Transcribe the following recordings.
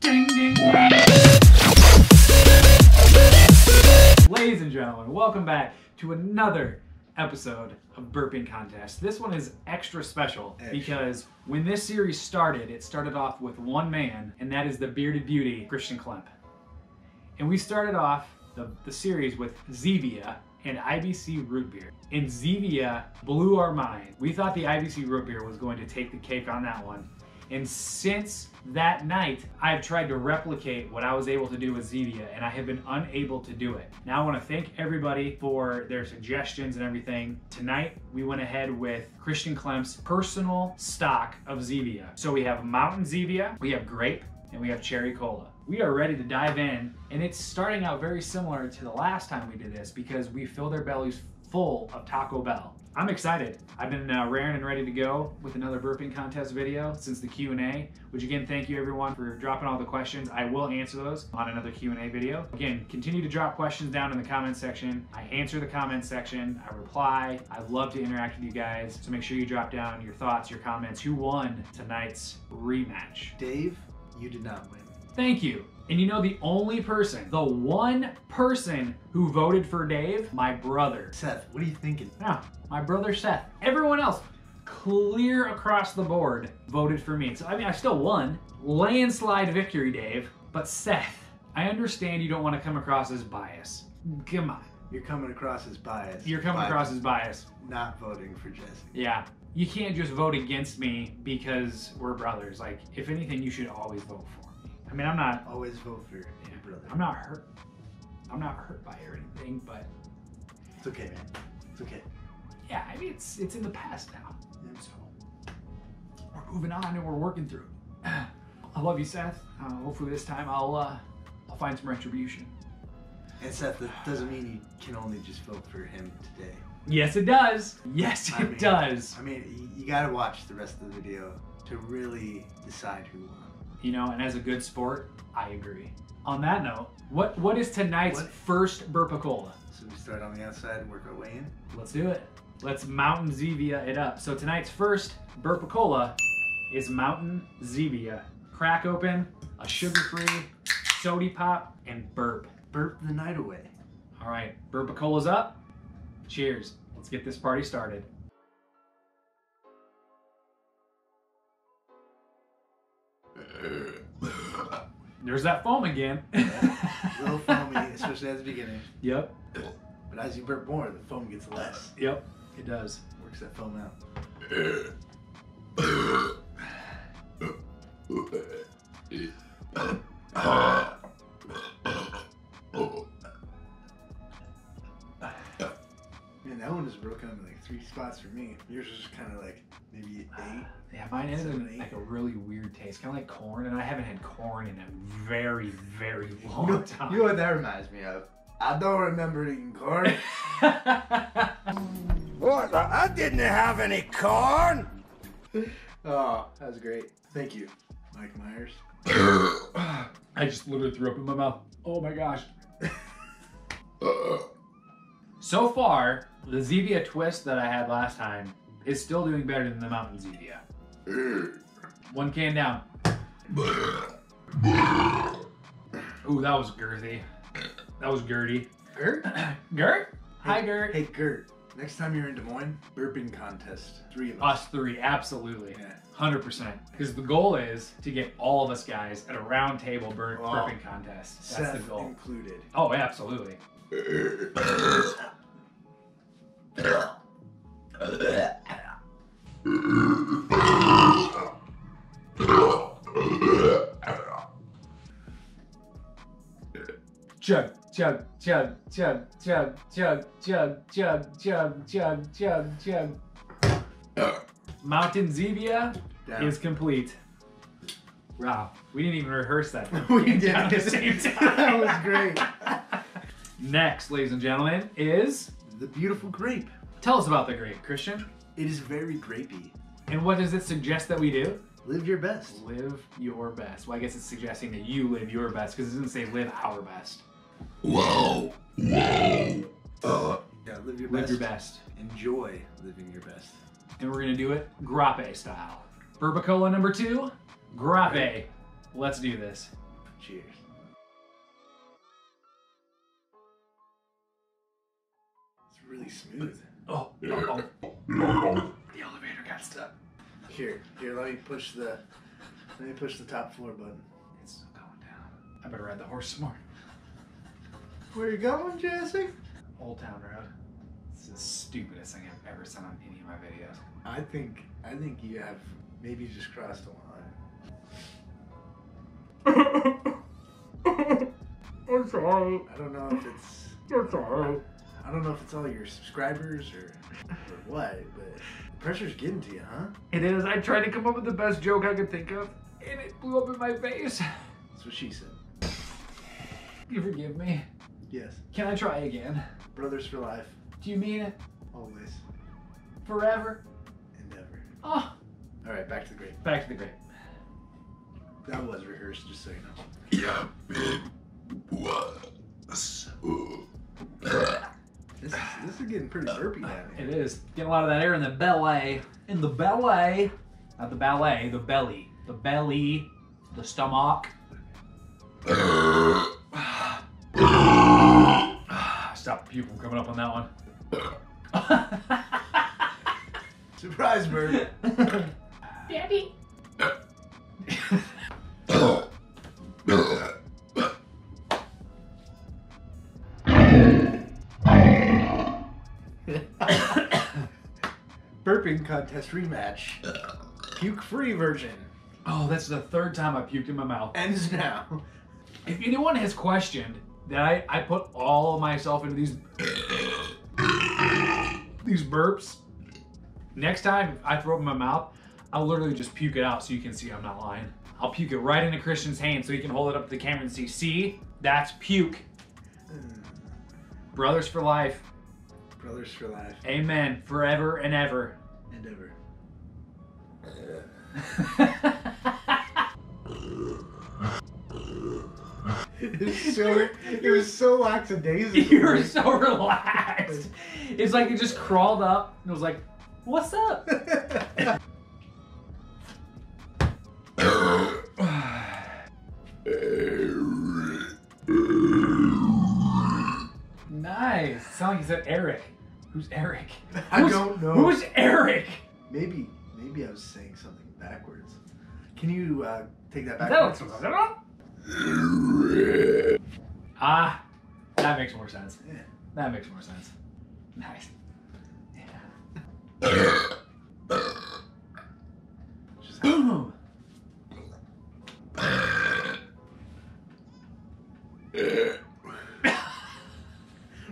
Ding, ding, ding. Ladies and gentlemen, welcome back to another episode of Burping Contest. This one is extra special because when this series started, it started off with one man, and that is the bearded beauty, Christian Klemp. And we started off the series with Zevia and IBC Rootbeer. And Zevia blew our mind. We thought the IBC Rootbeer was going to take the cake on that one. And since that night, I've tried to replicate what I was able to do with Zevia, and I have been unable to do it. Now I want to thank everybody for their suggestions and everything. Tonight, we went ahead with Christian Klemp's personal stock of Zevia. So we have Mountain Zevia, we have Grape, and we have Cherry Cola. We are ready to dive in, and it's starting out very similar to the last time we did this because we filled our bellies full of Taco Bell. I'm excited. I've been raring and ready to go with another burping contest video since the Q&A, which again, thank you everyone for dropping all the questions. I will answer those on another Q&A video. Again, continue to drop questions down in the comment section. I answer the comment section, I reply. I love to interact with you guys. So make sure you drop down your thoughts, your comments. Who won tonight's rematch? Dave, you did not win. Thank you. And you know the only person, the one person who voted for Dave? My brother. Seth, what are you thinking? No, my brother Seth. Everyone else, clear across the board, voted for me. So I mean, I still won. Landslide victory, Dave. But Seth, I understand you don't want to come across as biased. Come on. You're coming across as biased. You're coming across as biased. Not voting for Jesse. Yeah. You can't just vote against me because we're brothers. Like, if anything, you should always vote for. I mean, I'm not always vote for your brother. I'm not hurt. I'm not hurt by it or anything, but it's okay, man. It's okay. Yeah, I mean, it's in the past now. Yeah. So we're moving on and we're working through. I love you, Seth. Hopefully this time I'll find some retribution. And Seth, that doesn't mean you can only just vote for him today. Yes, it does. Yes, it does. I mean, you gotta watch the rest of the video to really decide who won. You know, and as a good sport, I agree. On that note, what is tonight's first Burpocola? So we start on the outside and work our way in? Let's do it. Let's Mountain Zevia it up. So tonight's first Burpocola is Mountain Zevia. Crack open, a sugar-free, sody pop, and burp. Burp the night away. All right, Burpocola's up. Cheers. Let's get this party started. There's that foam again. Yeah, a little foamy, especially at the beginning. Yep. But as you burp more, the foam gets less. Yep, it does. Works that foam out. Man, that one just broke into like 3 spots for me. Yours was just kind of like maybe 8. Yeah, mine is like a really weird taste, kind of like corn, and I haven't had corn in a very, very long time. You know what that reminds me of? I don't remember eating corn. What? I didn't have any corn. Oh, that was great. Thank you, Mike Myers. I just literally threw up in my mouth. Oh my gosh. So far, the Zevia twist that I had last time is still doing better than the Mountain Zevia. One can down. Ooh, that was girthy. That was girty. Gert? Gert? Hey, hi, Gert. Hey, Gert. Next time you're in Des Moines, burping contest. 3 of us. Us 3, absolutely. Yeah. 100%. Because the goal is to get all of us guys at a round table burping contest. That's Seth the goal. Included. Oh, absolutely. Chug, chug, chug, chug, chug, chug, chug, chug, chug, chug, chug, chug. Mountain Zevia is complete. Wow, we didn't even rehearse that. We did it at the same time. That was great. Next, ladies and gentlemen, is the beautiful grape. Tell us about the grape, Christian. It is very grapey. And what does it suggest that we do? Live your best. Live your best. Well, I guess it's suggesting that you live your best because it doesn't say live our best. Whoa. Whoa. Yeah, live your best. Live your best. Enjoy living your best. And we're going to do it grape style. Burpocola number 2, grape. Let's do this. Cheers. It's really smooth. Oh, the elevator got stuck. Here, let me push the top floor button. It's still going down. I better ride the horse some more. Where are you going, Jesse? Old Town Road. It's the stupidest thing I've ever said on any of my videos. I think you have maybe just crossed a line. I'm sorry. I don't know if it's. I'm sorry. I don't know if it's all your subscribers or what, but the pressure's getting to you, huh? It is. I tried to come up with the best joke I could think of, and it blew up in my face. That's what she said. You forgive me? Yes. Can I try again? Brothers for life. Do you mean it? Always. Forever? And never. Oh. All right, back to the grape. Back to the grape. That was rehearsed, just so you know. Yeah, it was. This is getting pretty burpy now. It is. Getting a lot of that air in the belly. In the belly. Not the ballet, the belly. The belly. The stomach. Stop the pupil coming up on that one. Surprise, bird. Daddy. Burping contest rematch. Puke-free version. Oh, that's the third time I puked in my mouth. Ends now. If anyone has questioned that I put all of myself into these these burps, next time if I throw it in my mouth, I'll literally just puke it out so you can see I'm not lying. I'll puke it right into Christian's hand so he can hold it up to the camera and see. See? That's puke. Brothers for life. Brothers for life. Amen. Forever and ever. And ever. it was so lackadaisical. You were so relaxed. It's like it just crawled up and it was like, what's up? Nice. Sound like he said Eric. Who's Eric? I don't know. Who's Eric? Maybe I was saying something backwards. Can you take that back? Ah, that makes more sense. Yeah. That makes more sense. Nice. Yeah. Just boom.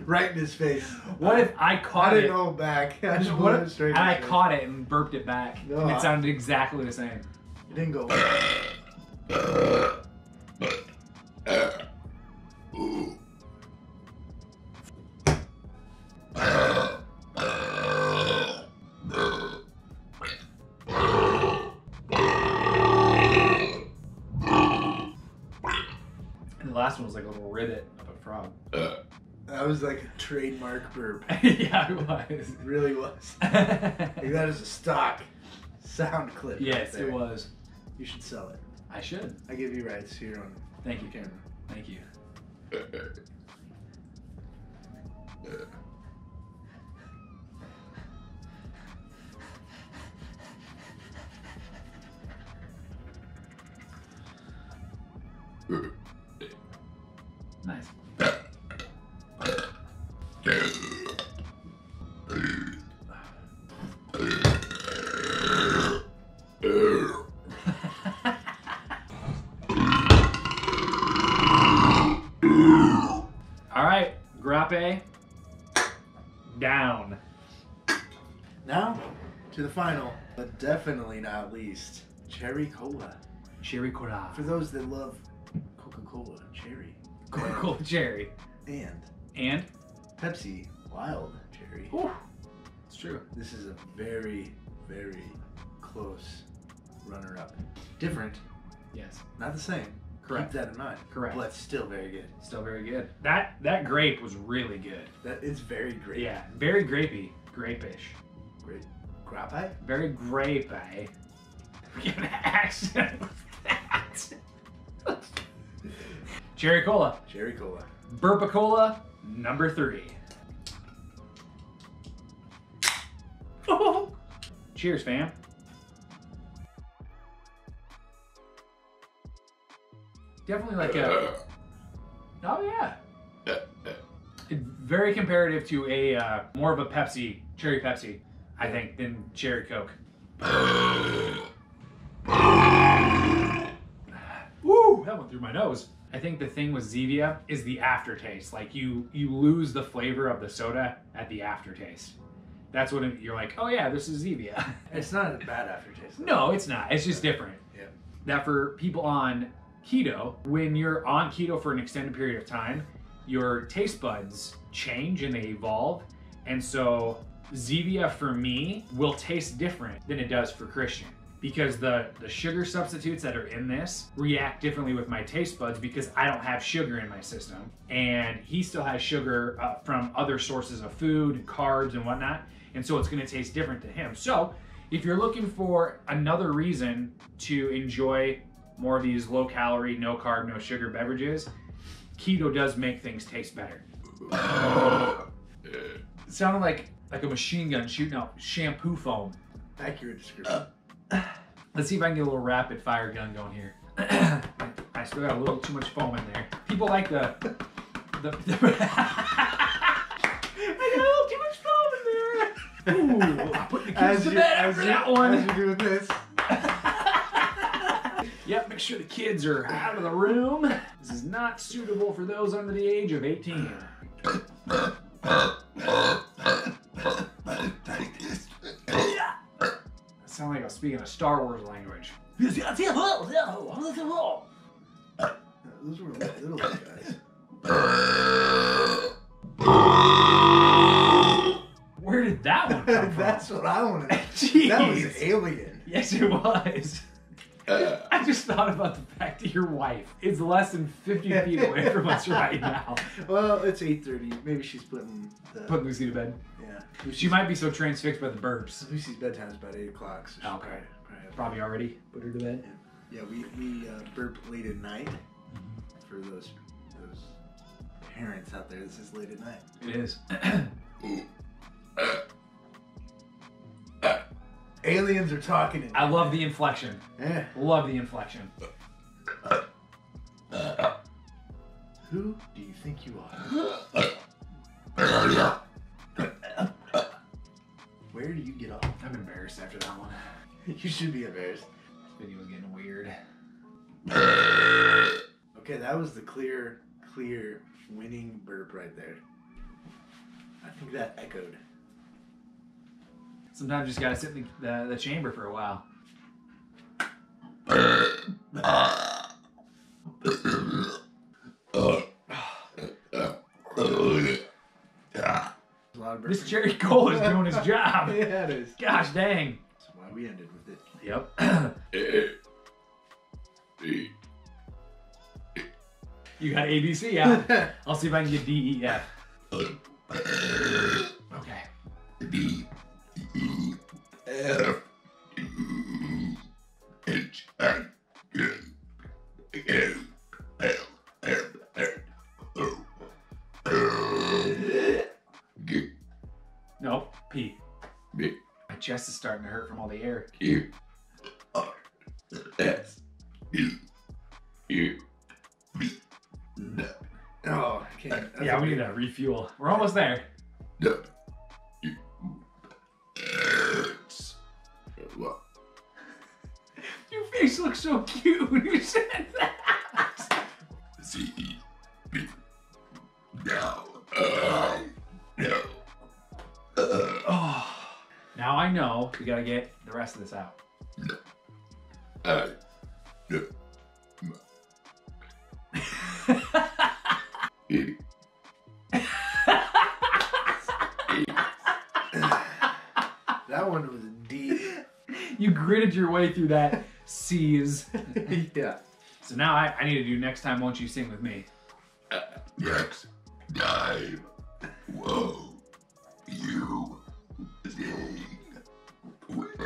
Right in his face. What if I caught it? I didn't hold back. I just blew it straight. And I caught it and burped it back. No, and it sounded exactly the same. It didn't go. And the last one was like a little ribbit of a frog. That was like a trademark burp. Yeah, it was. It really was. Like that is a stock sound clip. Yes, right, it was. You should sell it. I should. I give you rights here on the camera. Thank you. Nice. Alright, grappe down. Now to the final, but definitely not least, cherry cola. Cherry cola. For those that love Coca Cola cherry. Coca Cola cherry. And Pepsi wild cherry. Ooh, it's true. This is a very, very close runner up. Different. Yes. Not the same. Correct. Keep that in mind. Correct. But still very good. Still very good. That grape was really good. It's very grape. Yeah, very grapey. Grape-ish. Grape. Grape? Very grape-y. We get an accent with that. Cherry Cola. Cherry Cola. Burpocola number 3. Oh. Cheers, fam. Definitely like a... Oh, yeah. Very comparative to a more of a Pepsi, cherry Pepsi, I think, than cherry Coke. Woo! That went through my nose. I think the thing with Zevia is the aftertaste. Like you lose the flavor of the soda at the aftertaste. That's what you're like, oh yeah, this is Zevia. It's not a bad aftertaste. Though. No, it's not. It's just different. Yeah. That for people on keto, when you're on keto for an extended period of time, your taste buds change and they evolve. And so Zevia for me will taste different than it does for Christian because the sugar substitutes that are in this react differently with my taste buds because I don't have sugar in my system. And he still has sugar from other sources of food, carbs and whatnot. And so it's gonna taste different to him. So if you're looking for another reason to enjoy more of these low calorie, no carb, no sugar beverages, keto does make things taste better. It sounded like a machine gun shooting out shampoo foam. Accurate description. Let's see if I can get a little rapid fire gun going here. I still got a little too much foam in there. People like the I got a little too much foam in there. Ooh, I put the kids to bed for that one. As you do with this. Yep, make sure the kids are out of the room. This is not suitable for those under the age of 18. That sounds like I'm speaking a Star Wars language. Those were little guys. Where did that one come from? That's what I wanted. Jeez. That was alien. Yes, it was. I just thought about the fact that your wife is less than 50 feet away from us right now. Well, it's 8:30. Maybe she's putting Lucy to bed. Yeah. She might be so transfixed by the burps. Lucy's bedtime is about 8 o'clock. So okay. Probably already put her to bed. Yeah, we burp late at night. Mm-hmm. For those parents out there, this is late at night. It is. Aliens are talking to me. I love the inflection. Yeah. Love the inflection. Who do you think you are? Where do you get off? I'm embarrassed after that one. You should be embarrassed. This video is getting weird. Okay, that was the clear winning burp right there. I think that echoed. Sometimes you just gotta sit in the chamber for a while. This cherry cola is doing his job. Yeah, it is. Gosh dang. That's why we ended with it. Yep. You got ABC out. I'll see if I can get D, E, F. Okay. D. F H I N N L M N O G. No, P. B. My chest is starting to hurt from all the air. Q R S U V. No. Oh, okay. Yeah, we need to refuel. We're almost there. No. Your face looks so cute when you said that. See, now, no. Oh, now I know we gotta get the rest of this out. No. No. That one was deep. You gritted your way through that. C's. Yeah. So now I need to do next time, won't you sing with me? Next time, whoa, you sing with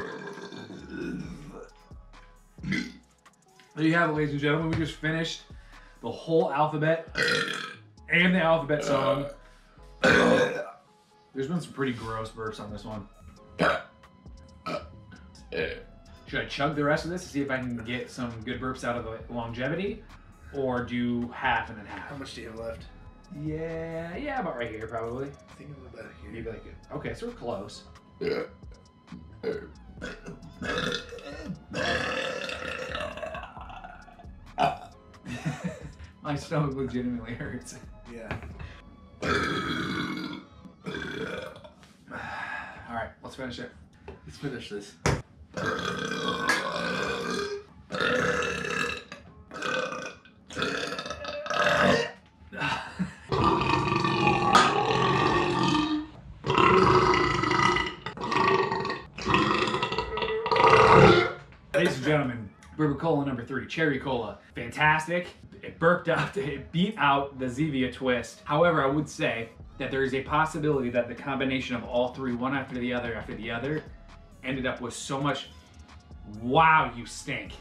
me. There you have it, ladies and gentlemen. We just finished the whole alphabet and the alphabet song. There's been some pretty gross burps on this one. Should I chug the rest of this to see if I can get some good burps out of the longevity? Or do half and then half? How much do you have left? Yeah, about right here probably. I think I'm about here. Maybe like it. Okay, so we're close. My stomach legitimately hurts. Yeah. All right, let's finish it. Let's finish this. Ladies and gentlemen, Burpocola number 3, Cherry Cola. Fantastic. It burped out, it beat out the Zevia twist. However, I would say that there is a possibility that the combination of all three, one after the other, ended up with so much, wow, you stink.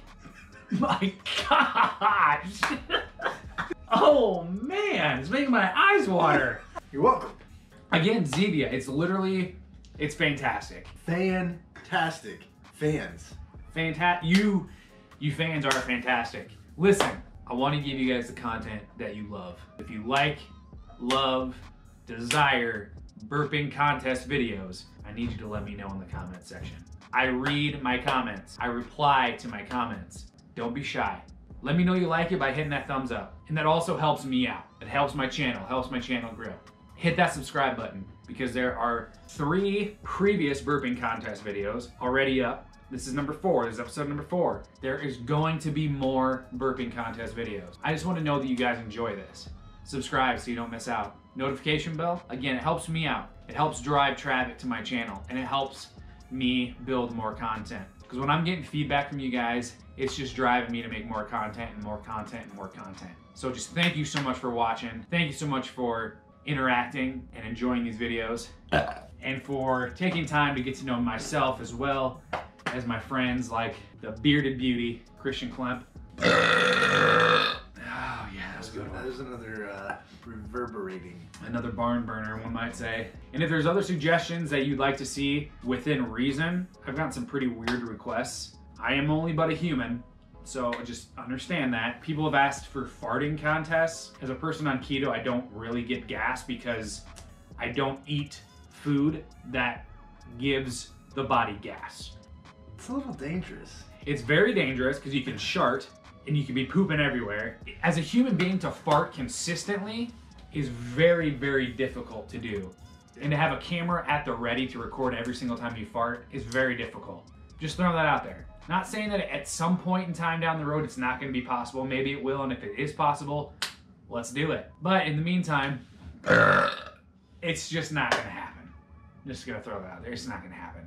My gosh. Oh man, it's making my eyes water. You're welcome. Again, Zevia, it's literally, it's fantastic. Fantastic. Fans. Fantastic. You fans are fantastic. Listen, I want to give you guys the content that you love. If you like, love, desire burping contest videos, I need you to let me know in the comment section. I read my comments. I reply to my comments. Don't be shy. Let me know you like it by hitting that thumbs up. And that also helps me out. It helps my channel grow. Hit that subscribe button because there are 3 previous burping contest videos already up. This is number 4, this is episode number 4. There is going to be more burping contest videos. I just want to know that you guys enjoy this. Subscribe so you don't miss out. Notification bell, again, it helps me out. It helps drive traffic to my channel and it helps me build more content. Because when I'm getting feedback from you guys, it's just driving me to make more content and more content and more content. So just thank you so much for watching. Thank you so much for interacting and enjoying these videos and for taking time to get to know myself as well as my friends like the bearded beauty, Christian Klemp. Oh yeah, that was a good one. That is another reverberating. Another barn burner, one might say. And if there's other suggestions that you'd like to see within reason, I've gotten some pretty weird requests. I am only but a human, so just understand that. People have asked for farting contests. As a person on keto, I don't really get gas because I don't eat food that gives the body gas. It's a little dangerous. It's very dangerous because you can shart and you can be pooping everywhere. As a human being, to fart consistently is very, very difficult to do. And to have a camera at the ready to record every single time you fart is very difficult. Just throw that out there. Not saying that at some point in time down the road, it's not gonna be possible. Maybe it will, and if it is possible, let's do it. But in the meantime, it's just not gonna happen. I'm just gonna throw that out there. It's not gonna happen.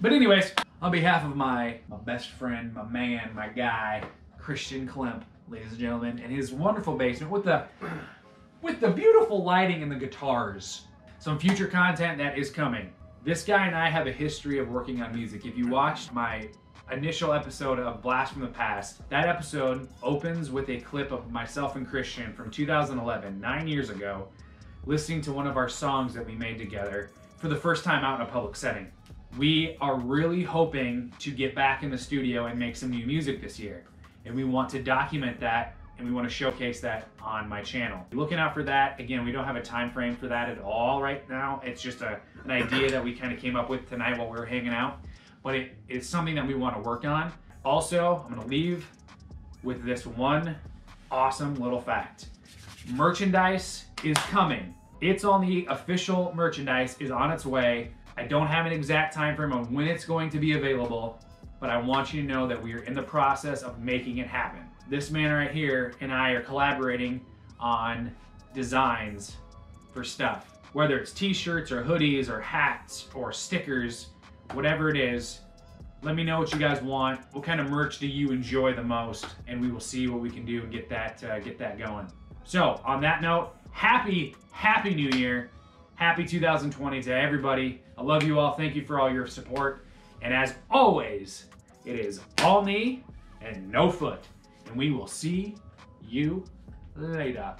But anyways, on behalf of my best friend, my man, my guy, Christian Klemp, ladies and gentlemen, and his wonderful basement with the beautiful lighting and the guitars. Some future content that is coming. This guy and I have a history of working on music. If you watched my initial episode of Blast from the Past, that episode opens with a clip of myself and Christian from 2011, 9 years ago, listening to one of our songs that we made together for the first time out in a public setting. We are really hoping to get back in the studio and make some new music this year. And we want to document that and we want to showcase that on my channel. Looking out for that. Again, we don't have a time frame for that at all right now. It's just an idea that we kind of came up with tonight while we were hanging out. But it is something that we want to work on. Also, I'm gonna leave with this one awesome little fact. Merchandise is coming. It's on the official merchandise is on its way. I don't have an exact time frame on when it's going to be available, but I want you to know that we are in the process of making it happen. This man right here and I are collaborating on designs for stuff, whether it's t-shirts or hoodies or hats or stickers, whatever it is. Let me know what you guys want. What kind of merch do you enjoy the most? And we will see what we can do and get that going. So on that note, happy New Year. Happy 2020 to everybody. I love you all. Thank you for all your support. And as always, It is all knee and no foot. And we will see you later.